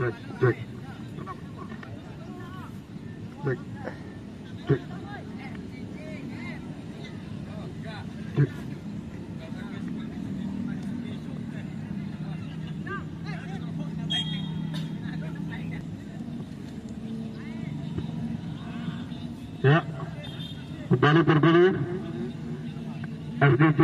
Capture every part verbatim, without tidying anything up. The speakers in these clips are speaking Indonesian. Break, break. Break. Break. Break. Ya, kembali bergulir F D T.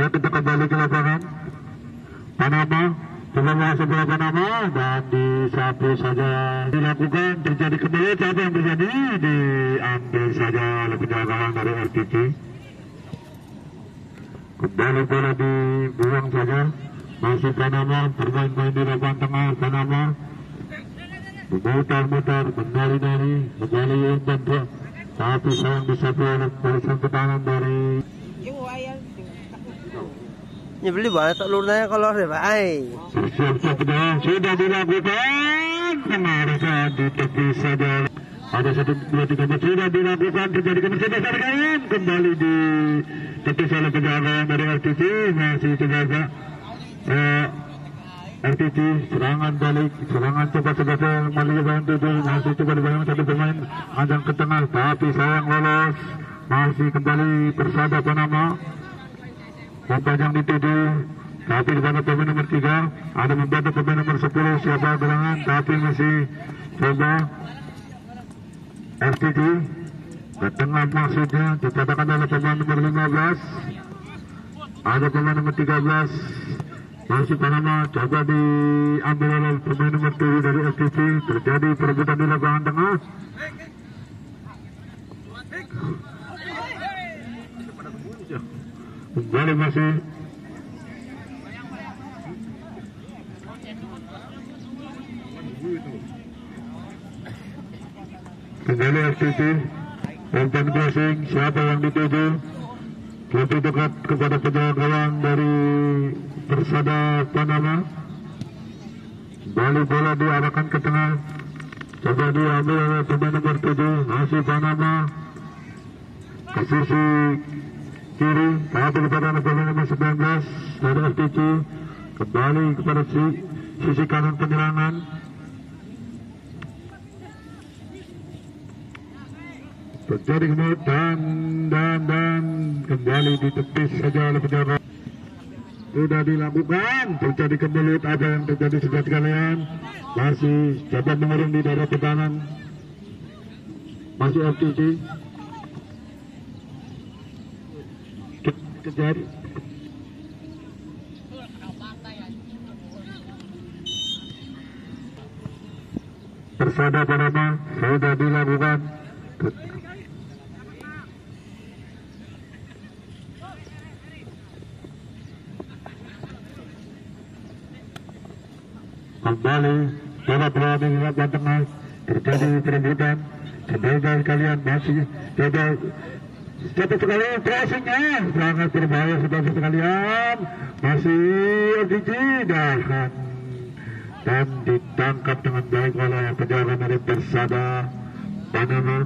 Ya, kita kembali ke lapangan Panama, sebenarnya sebelah Panama, dan di sapu saja dilakukan, terjadi kembali apa yang terjadi, diambil saja oleh penjagaan dari R T T. Kembali bola dibuang saja, masih Panama, bermain-main di lapangan tengah Panama, memutar-mutar, menari-nari, kembali umpan bola, tapi sayang disapu oleh barisan pertahanan dari Nyebeli banget telurnya kalau deh Pak. Siap-siap sudah dilakukan. Kemarin di tepi saja. Ada satu dua tiga empat sudah dilakukan terjadi kemacetan kawan kembali di tepi sana penjagaan dari R T T masih terjaga. Eh, R T T serangan balik serangan cepat-cepat kembali bantu masih coba dibangun satu pemain ajang ke tengah tapi sayang lolos masih kembali Persada Panama. Panjang dituju, tapi di mana pemain nomor tiga ada membantu pemain nomor sepuluh siapa gerangan, tapi masih coba F T D ke tengah maksudnya dikatakan oleh pemain nomor lima belas, ada pemain nomor tiga belas masih Panama coba diambil oleh pemain nomor tujuh dari F T D terjadi perebutan di lapangan tengah. Kembali masih kembali F T T umpan crossing siapa yang dituju lebih dekat kepada penjaga gawang dari Persada Panama. Kembali bola diarahkan ke tengah coba diambil oleh pemain nomor tujuh masih Panama ke sisi kiri, tapi kepada pemain nomor sembilan belas dari F T C kembali kepada si, sisi kanan penyerangan. Terjadi kemudian dan dan dan kembali ditepis saja oleh penjagaan. Sudah dilakukan, terjadi kembali apa yang terjadi sudah sekalian masih dapat mengurung di daerah pertahanan masih F T C. Kejar Persada Panama sudah dilakukan kembali bola berada di lapangan tengah terjadi perebutan sebagai kalian masih coba satu sekali crossingnya sangat berbahaya sudah sekalian masih R D G dan dan ditangkap dengan baik oleh penjaga dari Persada Panama.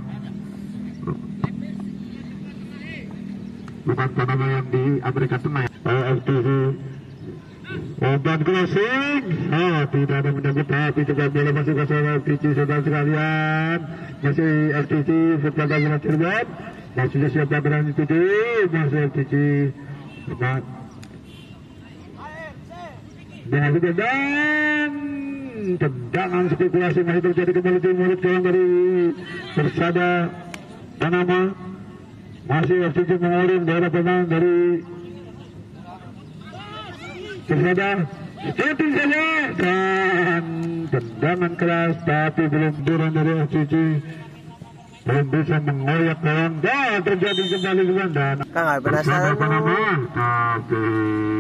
Bukan Panama yang di Amerika Tengah. R D G obat crossing oh tidak ada menyambut tapi juga bola masuk ke sana R D G sudah sekalian masih R D G berjaga dengan Cirebon. Maksudnya siapa berani tuju, masih F T C cepat. Dengan dan tendangan spekulasi masih terjadi kembali di mulut gawang dari Persada Panama. Masih F T C mengurung daerah pemain dari Persada. Shooting saja dan tendangan keras tapi belum turun dari F T C. Belum bisa mengoyak kawan dan terjadi kembali dengan dan Kang Al penasaran tapi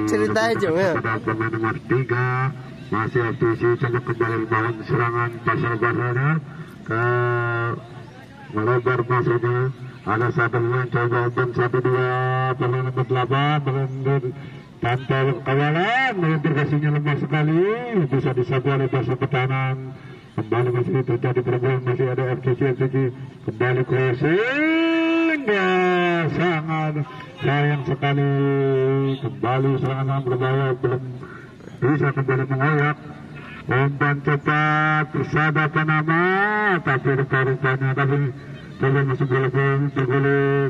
cerita aja ya pemain nomor tiga masih F T C coba kembali melawan serangan pasar barana ke melebar masanya Ada satu yang coba open satu dua perlu nomor delapan melendir tanpa kawalan, melendir kasihnya lemah sekali, bisa disapu oleh Persada Panama. Kembali masih terjadi perubahan, masih ada F C C F C C kembali crossing, ya sangat sayang sekali, kembali serangan berbahaya belum bisa kembali mengoyak. Umpan cepat Persada Panama, tapi rupa-rupanya tapi bola masih bolak-balik tergulir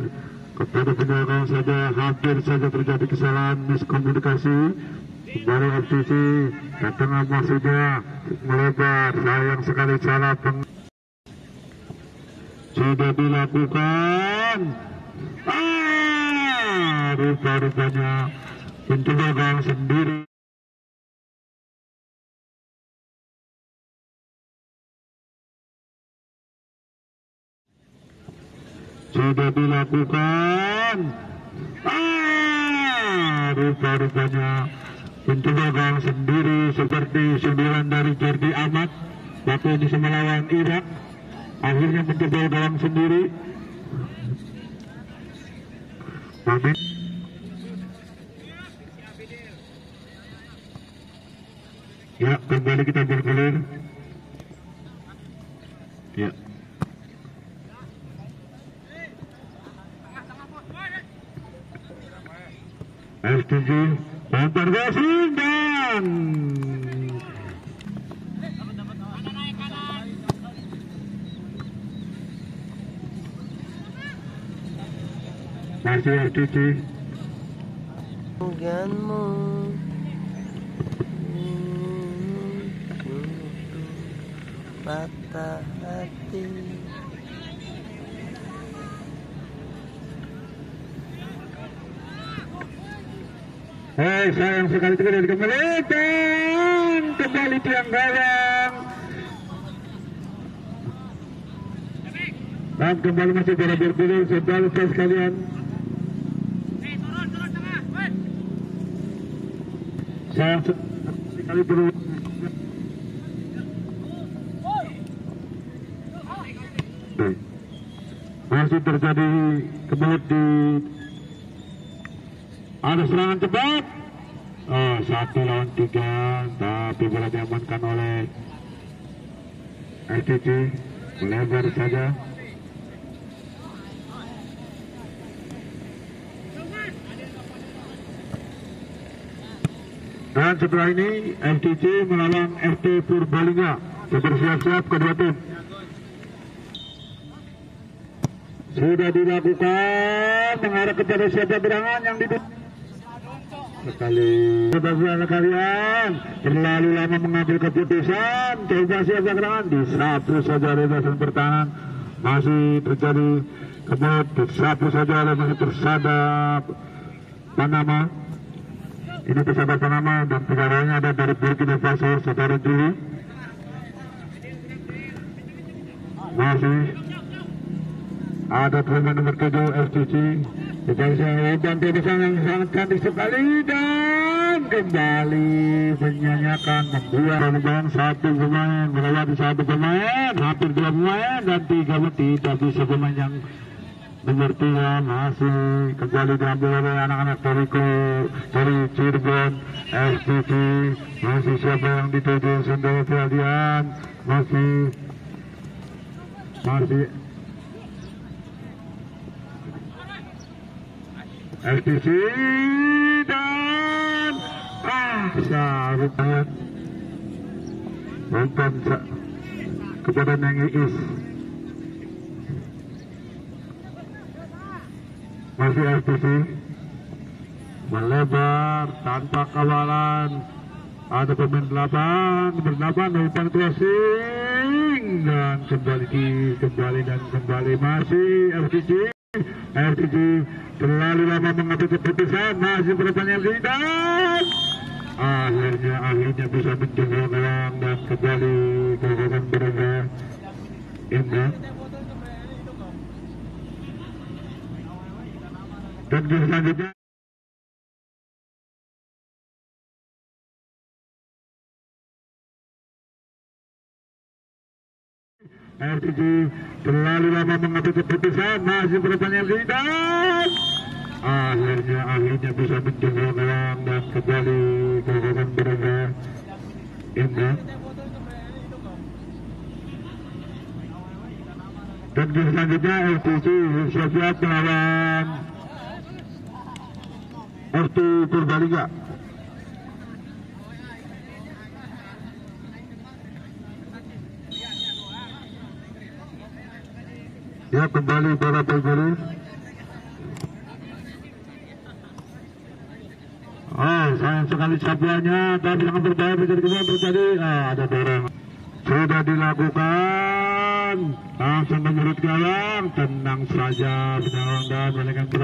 kepada penyerang saja, hampir saja terjadi kesalahan miskomunikasi. Kembali F C C ke tengah maksudnya melebar, sayang sekali salah peng sudah dilakukan. Ah, rupa-rupanya penyerang sendiri. Sudah dilakukan. Ah, rupa-rupanya penjagaan sendiri seperti sembilan dari Jordi Amat waktu di melawan Irak, akhirnya mencoba dalam sendiri. Amin. Ya, kembali kita bergulir. Ya. F C C antar gasing dan masih F C C bukanmu patah hati. Hei, sayang sekali sekali dikembalikan, kembali tiang gawang. Dan kembali masih bola bergulir, sebalik sekalian. Hei, turun, turun tengah, woi. Sayang sekali turun. Masih terjadi kebelut di. Ada serangan cepat, oh, satu lawan tiga, tapi bola diamankan oleh F C C, melebar saja. Dan setelah ini F C C melawan F T Purbalingga, bersiap-siap kedua tim. Sudah dilakukan, mengarah kepada siapa berangan yang ditutup. Sekali kebagusan kalian terlalu lama mengambil keputusan, coba siapa gerangan disapu saja oleh wasit pertahanan, masih terjadi kebelut, disapu saja oleh wasit Persada Panama. Ini Persada Panama dan penyerangnya ada dari Burkina Faso, saudara Juli. Masih ada permainan nomor tujuh F C C. Dan tebasan yang sangat cantik sekali dan kembali menyanyikan membuat peluang satu pemain melewati satu pemain, hampir dua pemain dan tiga peti, tapi pemain yang nomor tiga masih kembali diambil oleh anak-anak Toriko dari Cirebon. F C C masih siapa yang dituju sendiri kalian, masih masih F C C dan ah seharusnya umpan kepada Neng Iis, masih F C C melebar tanpa kawalan, ada pemain delapan berdelapan umpan crossing dan kembali kembali dan kembali masih F C C. F C C terlalu lama mengambil keputusan, masih bertanya tidak. Akhirnya, akhirnya bisa menjengkel orang dan kembali keadaan berada indah. Dan selanjutnya. R T G terlalu lama mengambil keputusan, masih pertanyaan tidak. Akhirnya akhirnya bisa menjengkel orang dan kembali ke kawasan berada indah. Dan selanjutnya R T G Sofiat melawan Ortu Purbalingga. Ya, kembali para pegawai. Oh, sayang sekali sapiannya, tapi yang berbahaya bisa dikembang terjadi. Ah, ada barang. Sudah dilakukan. Langsung menurut galang. Tenang saja, sedang dan melakukan